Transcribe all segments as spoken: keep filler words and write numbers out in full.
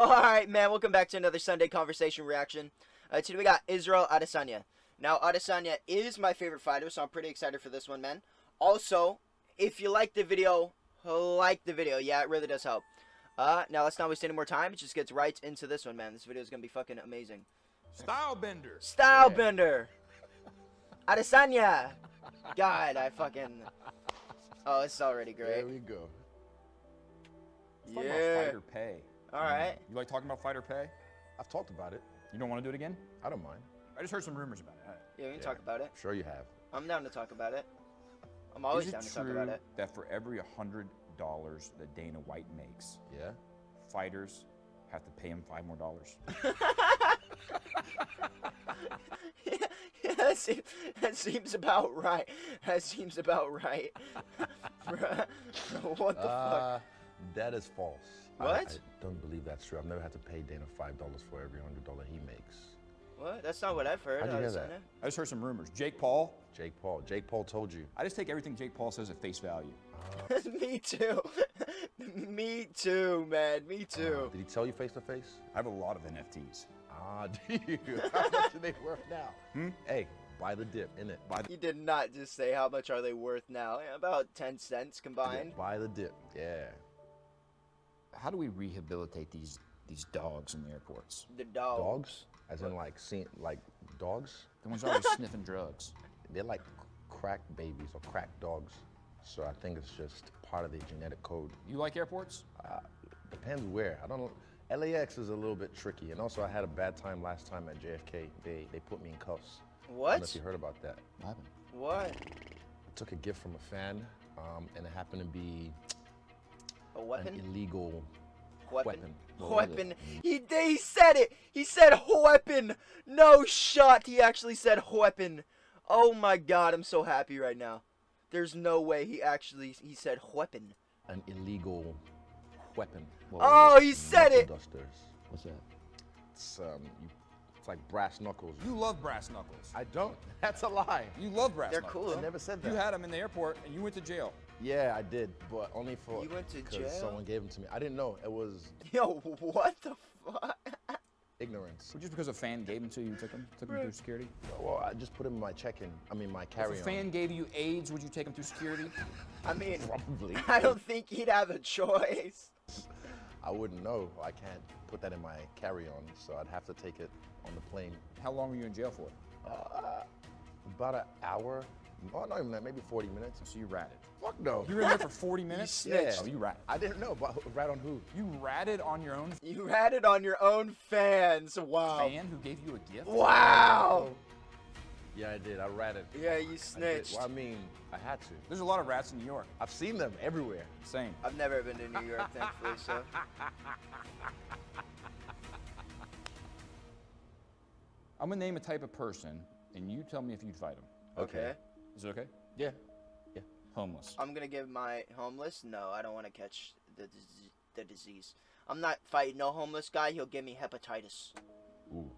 Alright, man, welcome back to another Sunday Conversation reaction. Uh, today we got Israel Adesanya. Now, Adesanya is my favorite fighter, so I'm pretty excited for this one, man. Also, if you like the video, like the video. Yeah, it really does help. Uh, now, let's not waste any more time. It just gets right into this one, man. This video is going to be fucking amazing. Stylebender. Stylebender. Yeah. Adesanya. God, I fucking... Oh, it's already great. There we go. Let's talk yeah. about fighter pay. All right. You like talking about fighter pay? I've talked about it. You don't want to do it again? I don't mind. I just heard some rumors about it. Right. Yeah, we can yeah. talk about it. I'm sure you have. I'm down to talk about it. I'm always down to talk about it. Is it true that for every one hundred dollars that Dana White makes, yeah, fighters have to pay him five more dollars? yeah, yeah, that, seems, that seems about right. That seems about right. What the uh, fuck? That is false. What? I, I don't believe that's true. I've never had to pay Dana five dollars for every hundred dollar he makes. What? That's not what I've heard. How'd you hear that? I just heard some rumors. Jake Paul. Jake Paul. Jake Paul told you. I just take everything Jake Paul says at face value. Uh, Me too. Me too, man. Me too. Uh, did he tell you face to face? I have a lot of N F Ts. Ah, do you? How much are they worth now? Hmm? Hey, buy the dip, innit? Buy the. You did not just say how much are they worth now? About ten cents combined. Buy the dip. Yeah. How do we rehabilitate these these dogs in the airports? The dogs. Dogs? As in like seen, like dogs? The ones always sniffing drugs. They're like crack babies or crack dogs. So I think it's just part of the genetic code. You like airports? Uh, depends where. I don't know. L A X is a little bit tricky. And also I had a bad time last time at J F K. They they put me in cuffs. What? I don't know if you heard about that. What happened? What? I took a gift from a fan, um, and it happened to be a weapon? An illegal weapon. Weapon. No, weapon. He, he said it. He said weapon. No shot. He actually said weapon. Oh my God. I'm so happy right now. There's no way he actually, he said weapon. An illegal weapon. Well, oh, he said it. Dusters. What's that? It's, um, you, it's like brass knuckles. You love brass knuckles. I don't. That's a lie. You love brass They're knuckles. They're cool. I never said that. You had them in the airport and you went to jail. Yeah, I did, but only for you went to jail? Someone gave them to me. I didn't know it was. Yo, what the fuck? Ignorance. Well, just because a fan gave them to you, you took them, took them through security. Well, I just put them in my check-in. I mean, my carry-on. If a fan gave you AIDS, would you take them through security? I mean, probably. I don't think he'd have a choice. I wouldn't know. I can't put that in my carry-on, so I'd have to take it on the plane. How long were you in jail for? Uh, about an hour. Oh, not even that, maybe forty minutes. So you ratted. Fuck no. You were in there for forty minutes? You snitched. Yeah. Oh, you ratted. I didn't know, but rat on who? You ratted on your own? You ratted on your own fans. Wow. Fan who gave you a gift? Wow. Yeah, I did. I ratted. Yeah, you snitched. I, well, I mean, I had to. There's a lot of rats in New York. I've seen them everywhere. Same. I've never been to New York, thankfully, so. I'm going to name a type of person, and you tell me if you'd fight him. Okay. Okay. Is it okay? Yeah. Yeah. Homeless. I'm gonna give my homeless. No, I don't want to catch the the disease. I'm not fighting no homeless guy. He'll give me hepatitis. Ooh.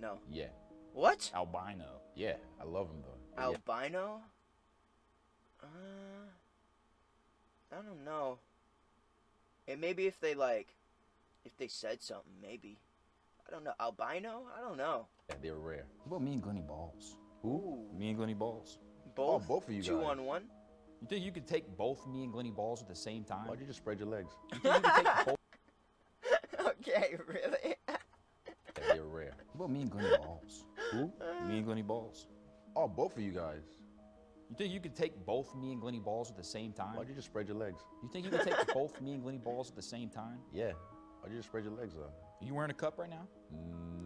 No. Yeah. What? Albino. Yeah, I love him though. Albino? Yeah. Uh, I don't know. And maybe if they like, if they said something, maybe. I don't know. Albino? I don't know. Yeah, they're rare. What about me and Glenny Balls? Ooh. Me and Glenny Balls. Both, oh, both of you two guys. On one. You think you could take both me and Glenny Balls at the same time? Why'd you just spread your legs? You think you could take both? Okay, really? Yeah, you're rare. What about me and Glenny Balls? Who? Me and Glenny Balls. Oh, both of you guys. You think you could take both me and Glenny Balls at the same time? Why'd you just spread your legs? You think you could take both me and Glenny Balls at the same time? Yeah. Why'd you just spread your legs out? Are you wearing a cup right now?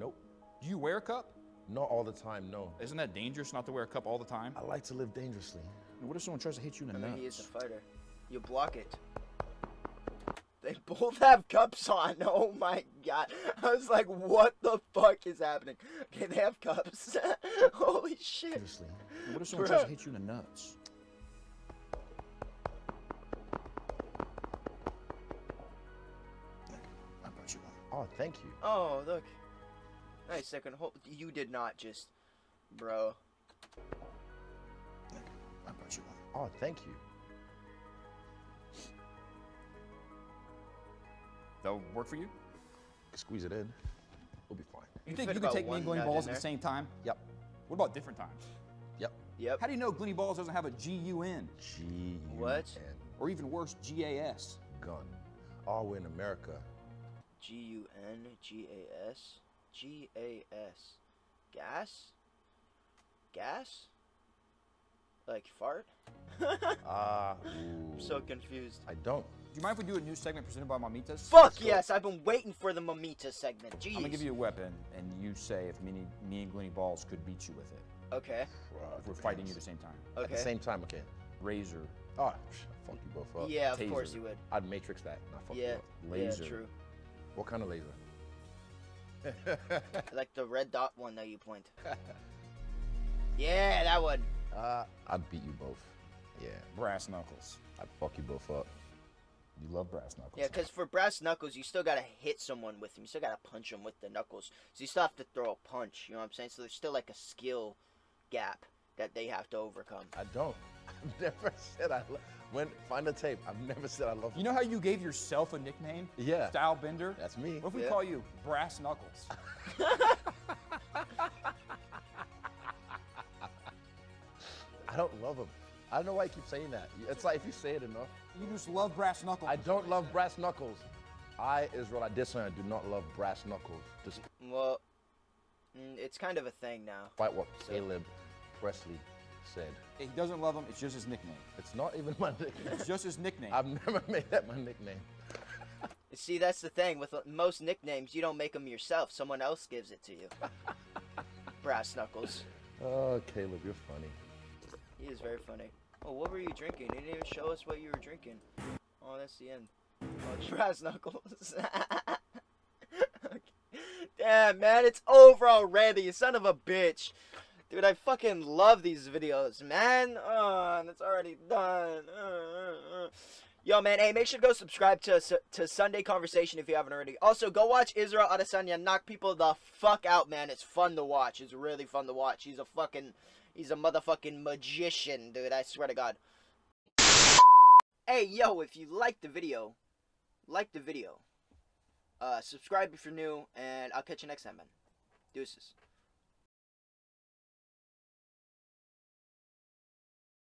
Nope. Do you wear a cup? Not all the time, no. Isn't that dangerous not to wear a cup all the time? I like to live dangerously. What if someone tries to hit you in the nuts? I mean, he is a fighter. You block it. They both have cups on. Oh my God. I was like, what the fuck is happening? Okay, they have cups. Holy shit. Seriously. What if someone Bro. tries to hit you in the nuts? I brought you one. Oh, thank you. Oh, look. Nice second hole. You did not just, bro. I brought you one. Oh, thank you. That'll work for you? squeeze it in. We'll be fine. You, you think you could take me and Glenny Balls at the same time? Yep. What about different times? Yep. Yep. How do you know Glenny Balls doesn't have a G U N? G U N. What? Or even worse, G A S. Gun. All we're in America. G U N, G A S, G A S. Gas? Gas? Like fart? Ah, uh, I'm so confused. I don't. Do you mind if we do a new segment presented by Mamitas? Fuck yes, I've been waiting for the Mamitas segment. Jeez. I'm gonna give you a weapon, and you say if me, me and Glenny Balls could beat you with it. Okay. Right, if we're fighting you at the same time. Okay. At the same time, okay. Razor. Oh, fuck you both up. Yeah, of Taser. Course you would. I'd Matrix that. Not fuck yeah. You up. Laser. Yeah, true. What kind of laser? Like the red dot one that you point. Yeah, that one. Uh, I'd beat you both. Yeah. Brass knuckles. I'd fuck you both up. You love brass knuckles. Yeah, because for brass knuckles, you still got to hit someone with them. You still got to punch them with the knuckles. So you still have to throw a punch. You know what I'm saying? So there's still like a skill gap that they have to overcome. I don't. I've never said I love. When, find a tape. I've never said I love. You know how you gave yourself a nickname? Yeah. Stylebender? That's me. What if we yeah. call you Brass Knuckles? I don't love them. I don't know why you keep saying that. It's like if you say it enough. You just love brass knuckles. I don't love brass knuckles. I, Israel Adesanya, do not love brass knuckles. Just well, it's kind of a thing now. Quite what so. Caleb Presley said. He doesn't love them. It's just his nickname. It's not even my nickname. It's just his nickname. I've never made that my nickname. See, that's the thing. With most nicknames, you don't make them yourself. Someone else gives it to you. Brass knuckles. Oh, Caleb, you're funny. He is very funny. Oh, what were you drinking? You didn't even show us what you were drinking. Oh, that's the end. Oh, it's brass knuckles. Okay. Damn, man, it's over already, you son of a bitch. Dude, I fucking love these videos, man. Oh, it's already done. Uh, uh. Yo, man, hey, make sure to go subscribe to, to Sunday Conversation if you haven't already. Also, go watch Israel Adesanya knock people the fuck out, man. It's fun to watch. It's really fun to watch. He's a fucking... He's a motherfucking magician, dude. I swear to God. Hey, yo, if you like the video, like the video. Uh, subscribe if you're new, and I'll catch you next time, man. Deuces.